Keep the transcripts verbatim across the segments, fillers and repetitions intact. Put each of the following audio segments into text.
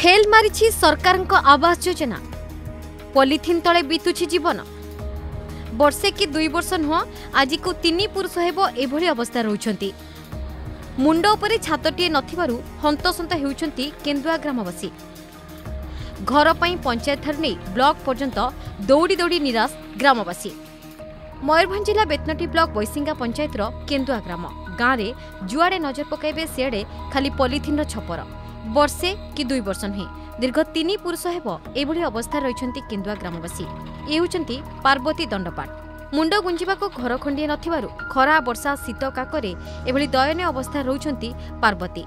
Fail मारिछि सरकार Awas Yojana. Polythene तले बीतुछि जीवन। बर्षे कि दुई वर्ष नुह आज को तीन पुरुष होभली अवस्था रही। मुंड उपर छातटीए नथिबारु हंतसंत हेउछंती केंदुआ ग्रामवासी। घर पर पंचायत ठार नहीं ब्लॉक पर्यंत दौड़ी दौड़ी निराश ग्रामवासी। मयूरभंज जिला बेतनोटी ब्लॉक बैसिंगा पंचायतर केंदुआ ग्राम गाँव में जुआड़े नजर पकाइबे सियाड़े खाली पॉलिथिन छपर। बर्षे कि दुई वर्ष नुहे दीर्घ तीन पुरुष होभली अवस्था रही केंदुआ ग्रामवासी। ये होती पार्वती दंडपाट। मुंड गुंजिबाको घर खंडे नथिबारु खरा वर्षा शीत काकरे एभली दयनीय अवस्था रहउछंती पार्वती।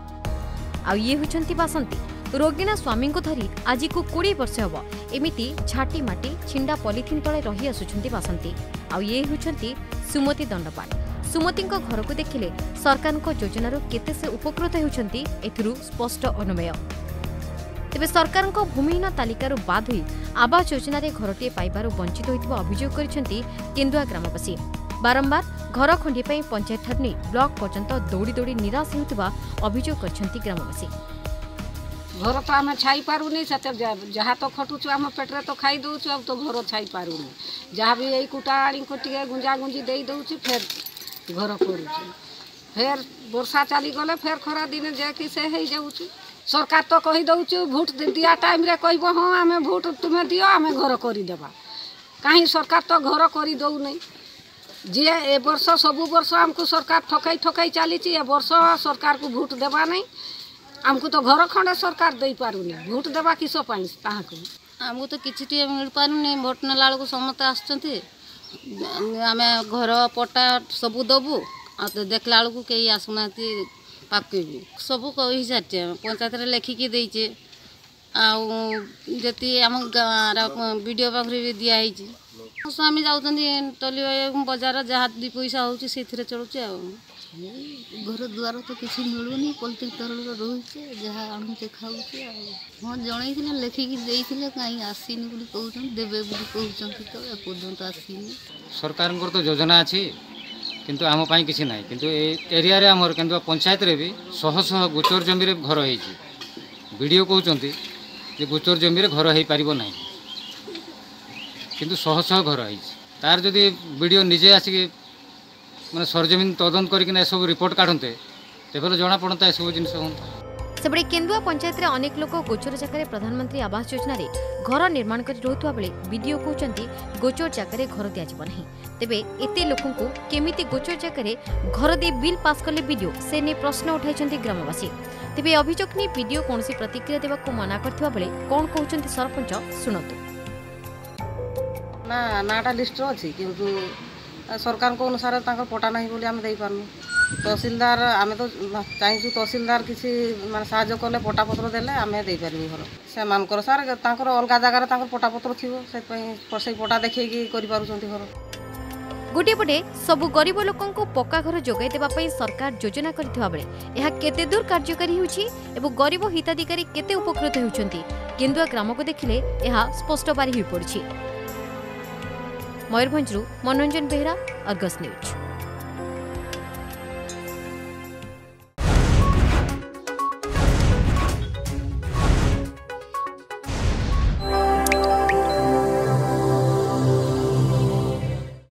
आ ये होछंती बासंती रोगिणा स्वामी को धरी आज को बीस वर्ष होबो एमिति छाटी माटी छिंडा पॉलिथिन तले रही आसुछंती बासंती। आ ये होछंती सुमति दंडपाट। सुमति को घर को देखिले सरकार को योजनार केते से उपकृत होउछंती एथिरु स्पष्ट अनुमेय। तेबे सरकार को भूमिहीन तालिकार बाद हुई आवास योजना घरटे पाइबारु वंचित होइतबो अभियोग करिसेंती केंदुआ ग्रामवासी। बारंबार घर खंडी पाई पंचायत ठार नहीं ब्लॉक पर्यंत दौड़ी दौड़ी निराश होइतबा अभियोग करिसेंती ग्रामवासी। घर तो आम छाई पारू नहीं सते जहाँ तो खटुचु आम पेटरे तो खाई दउचु। अब तो घर छाई पारू नहीं जहाँ भी यही कुटाड़ी को टिके गुंजा गुंजी दे दउचु फेर घर पड़ुचु। फेर वर्षा चली गले फेर खरा दिन जाके से हे जाउचु। सरकार तो कही दौचु भोट दिया टाइम रे कह हाँ आम भोट तुम्हें दियो आम घर करदेवा। कहीं सरकार तो घर कर दौ नहीं जी। ए वर्ष सबु वर्ष आमको सरकार ठकई ठकई चली। ए वर्ष सरकार को भोट देवा नहीं आमको तो घर खंडे सरकार दे पारूनी। भोट देवा किस आमको तो किसी मिल पारूनी। भोट नाला बेलू समस्त आम घर पटा सबू दबू आ देखला बेलू कई आसुना पाके भी सब कही सारे पंचायत लेखिकी देचे। आती आम वीडियो पाखे भी दिहई। स्वामी जाऊँ टली बजार जहाँ दी पैसा हो चलुचे। घर द्वार तो किसी मिलूनी पॉलिटिक तरल रोचे जहाँ आनुचे खाऊचे। हाँ जन लेखिकी देते कहीं आसनी कौन देवे कौन तो एपर्त आसनी। सरकार तो योजना अच्छी किंतु आम पाई किसी ना। किंतु एरिया रे आमर केंदुआ पंचायत रे भी शह शह गोचर जमी रे घर होइछि। वीडियो कहउछंती जे गोचर जमी रे घर होई पारिबो नाही किंतु शह शह घर होइछि। तार जदि वीडियो निजे आसी के माने सरजमीन तदंत करिक ना सब रिपोर्ट काढनते तेबेले जना पडनता ए सब जिंस होनता। सेबडे केंदुआ पंचायत रे अनेक लोक गोचर जाकरे प्रधानमंत्री आवास योजना रे घर निर्माण करि रहथुआ बेले बीडीओ कहउछंती गोचर जाकरे घर दिया जबो नाही। तेबे एते लोकन को केमिति गोचर जाकरे घर दे बिल पास करले बीडीओ से ने प्रश्न उठाइछंती ग्रामवासी। तेबे अभियोग नै बीडीओ कोनोसी प्रतिक्रिया देबा को मना करथुआ बेले कोन कहउछंती सरपंच सुनतु। ना नाटा लिस्ट अछि किंतु सरकार को अनुसार तांकर पटा नाही बोली हम देई पारनु। तहसीलदार आमे तो चाहूँ तहसीलदार किसी मैं साहय कले पटापतर देने आम दे पारे घर से मानकर सार अलग जगार पटापतर थी से पटा देखिए घर। गोटेपटे सबु गरीब लोक पक्का घर जोगाई देबा पई सरकार योजना करथिबा बेले एहा केते दूर कार्यकारी होछि एवं गरीब हिताधिकारी केते उपकृत होउछंती केंदुआ ग्राम को देखिले एहा स्पष्ट बारी होइ पड़छि। मयूरभंजरू मनोरंजन बेहरा, आर्गस न्यूज।